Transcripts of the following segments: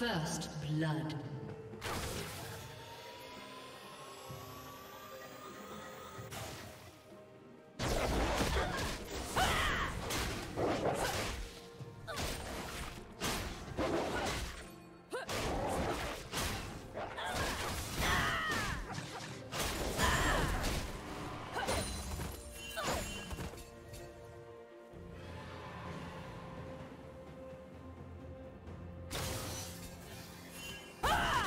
First blood. Ah!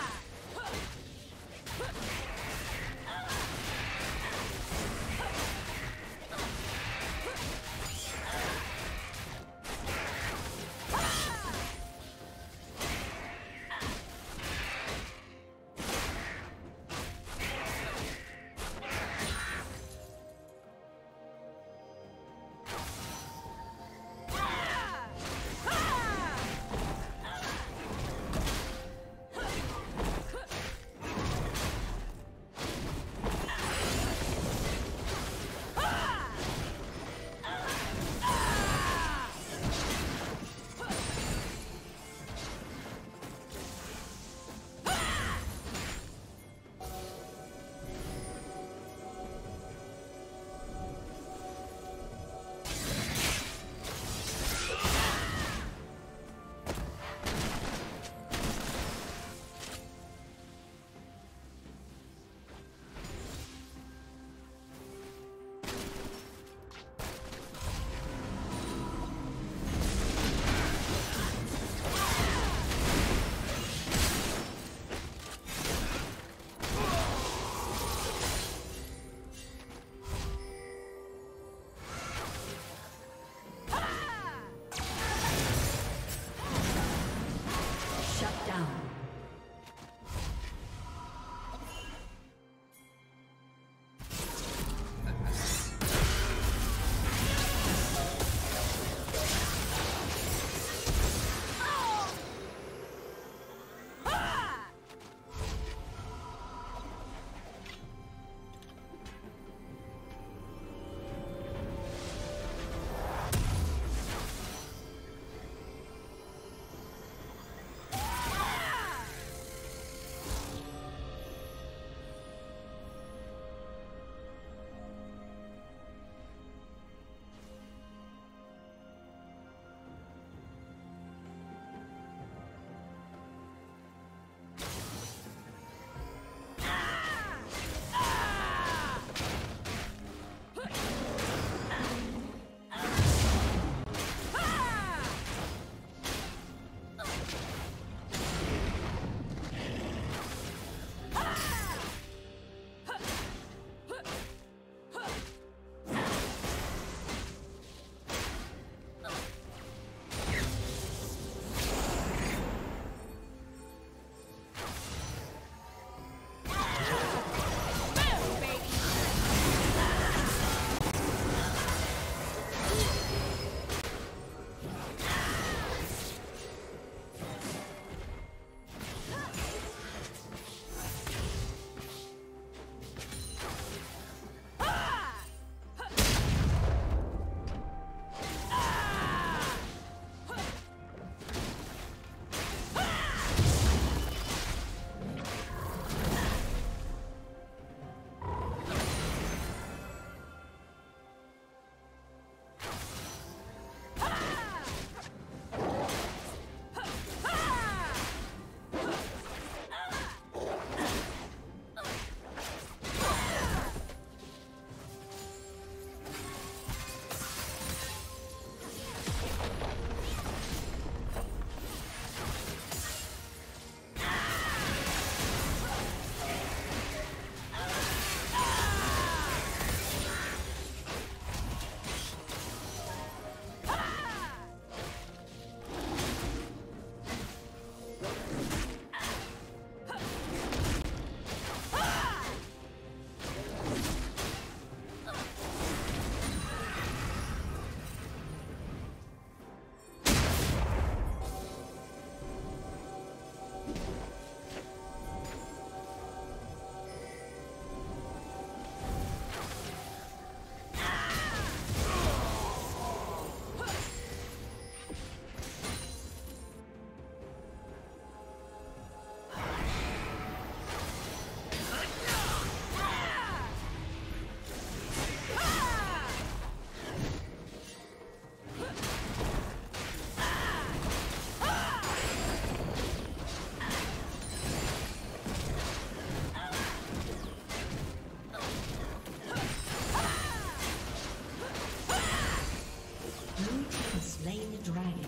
slain the dragon.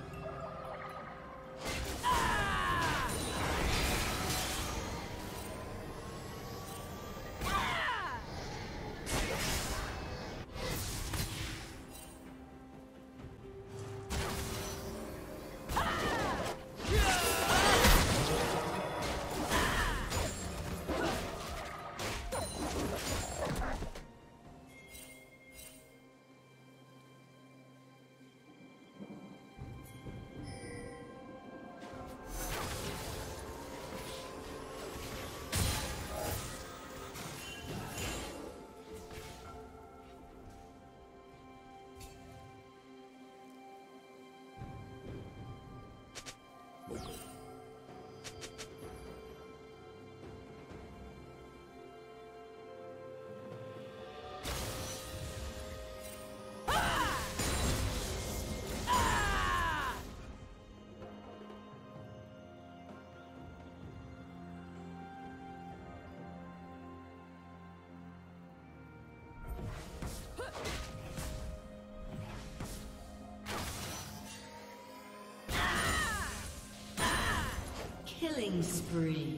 Killing spree.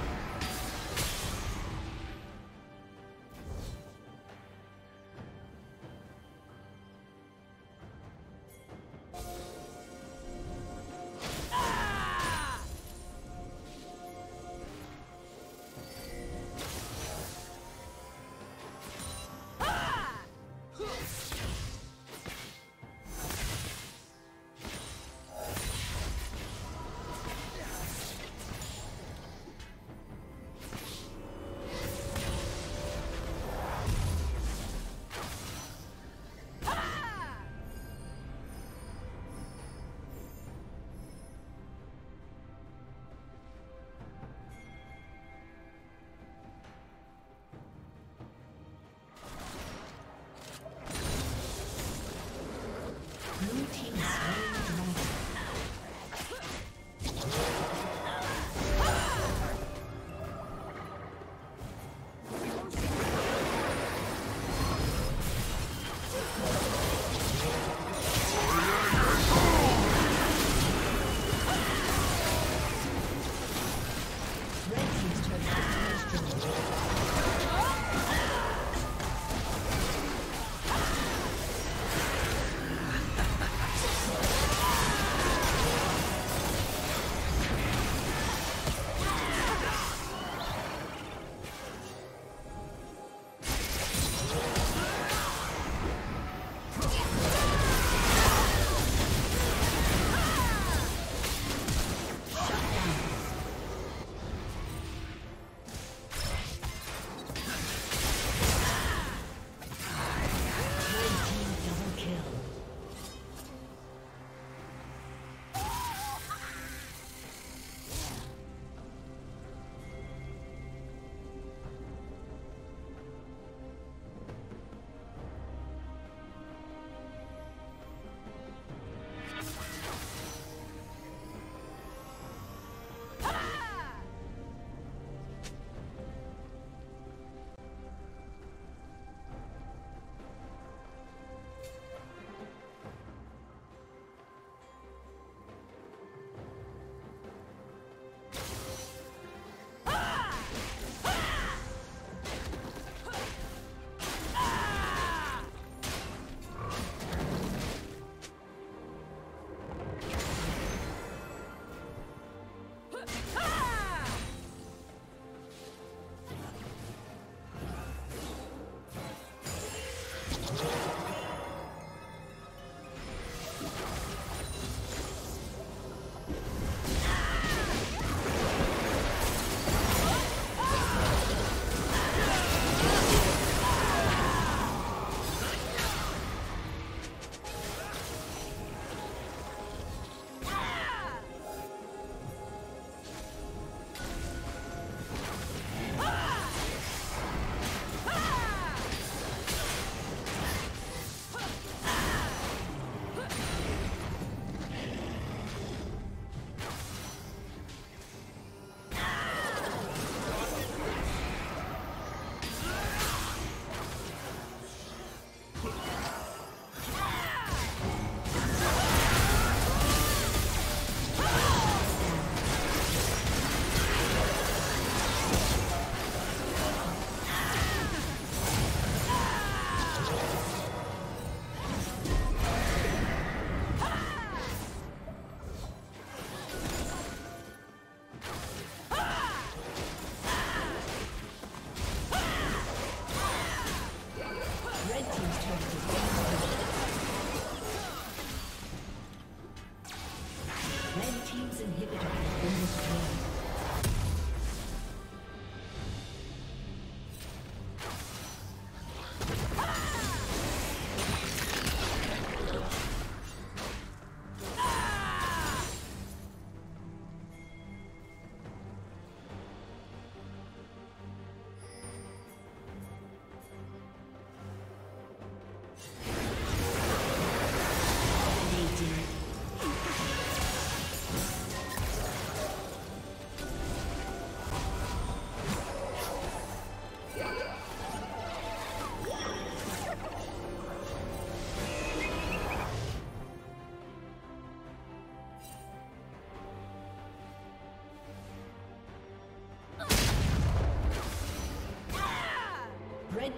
Red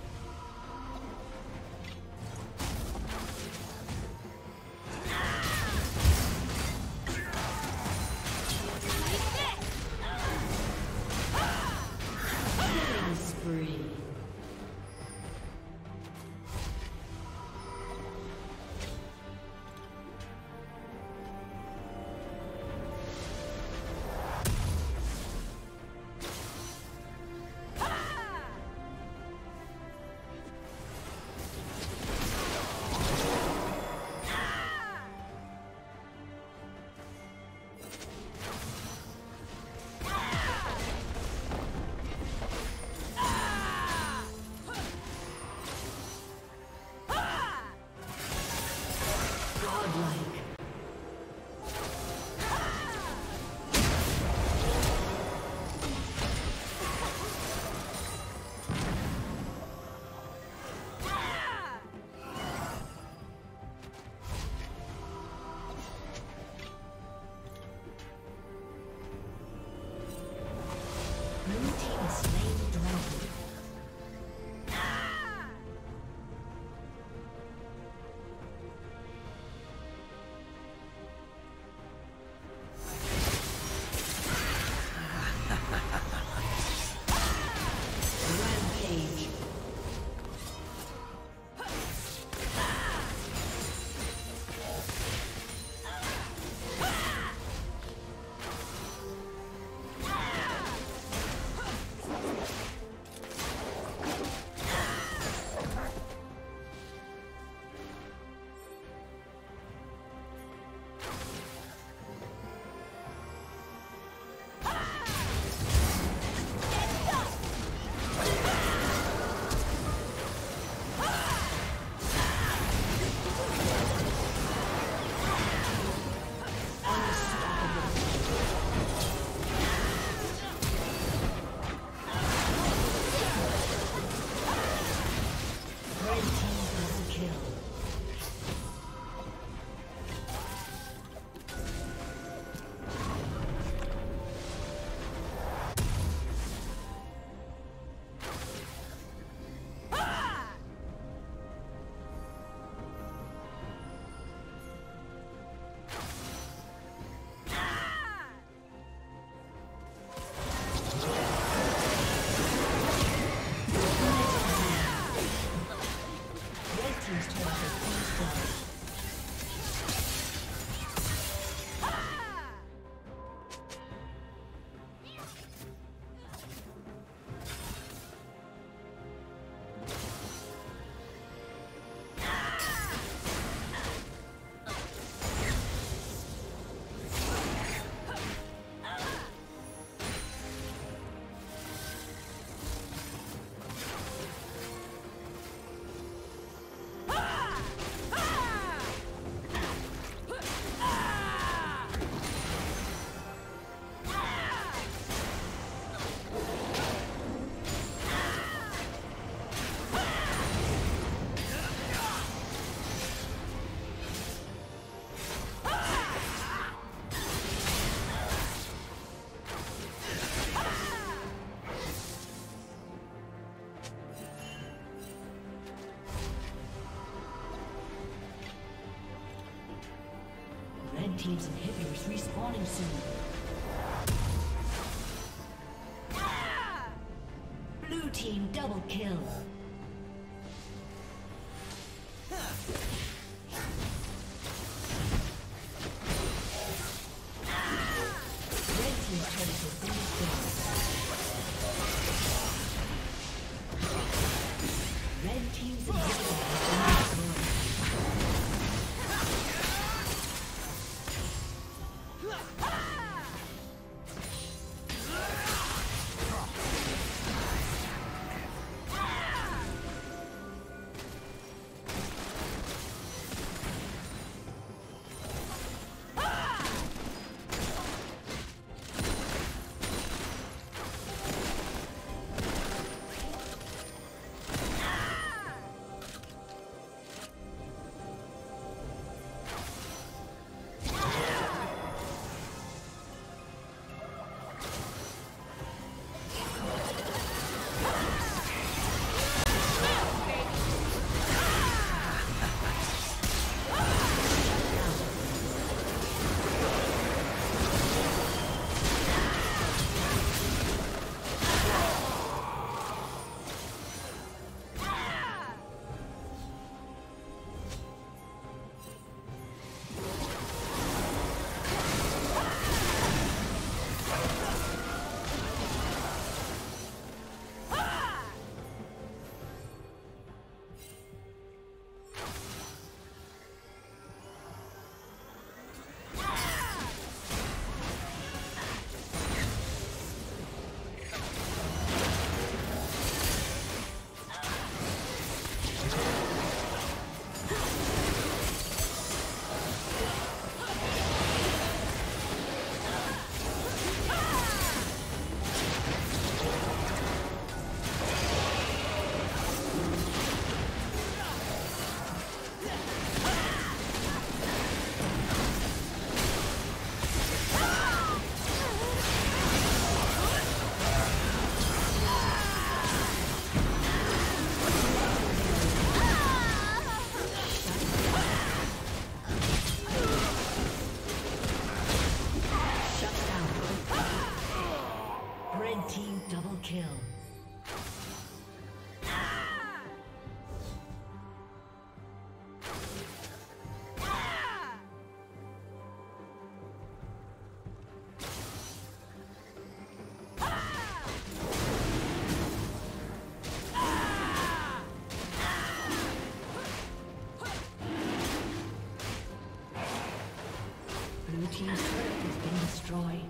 Teams inhibitors respawning soon. Ah! Blue team double kill. Double kill. Blue team's turret has been destroyed.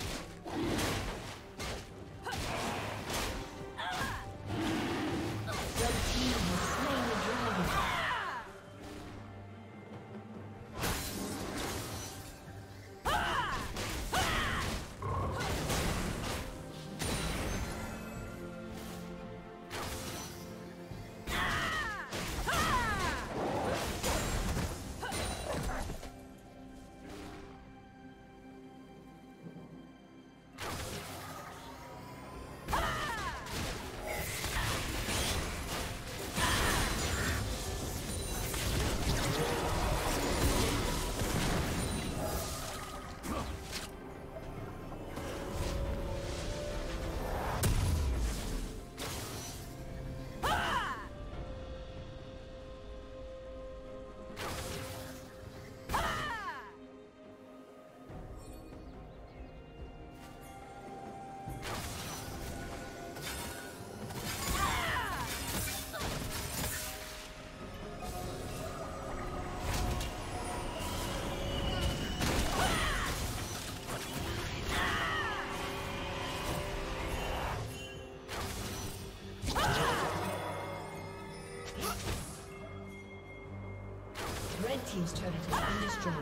Team's turret has been destroyed.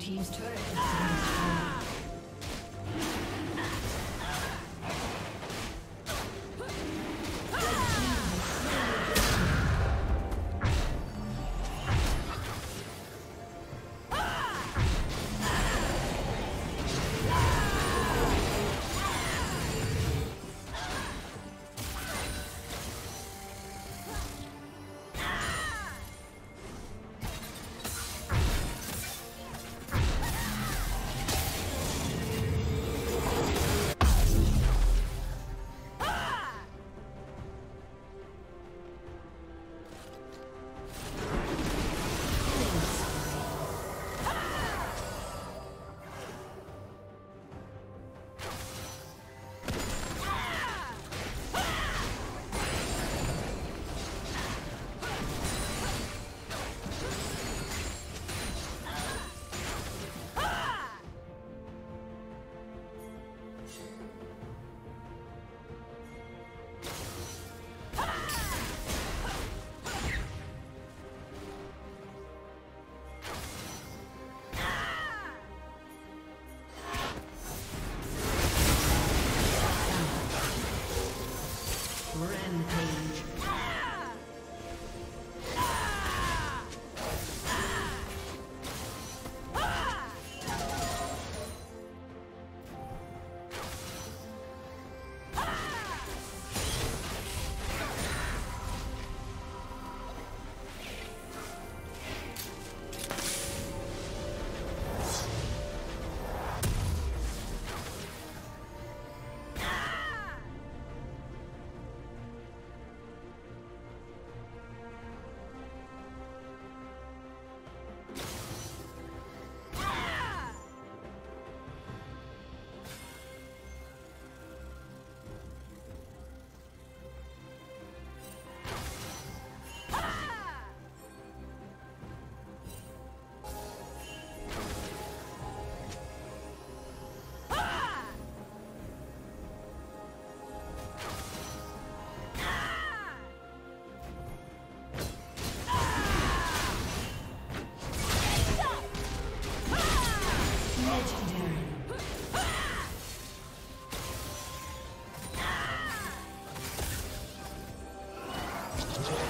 team's turret has been destroyed.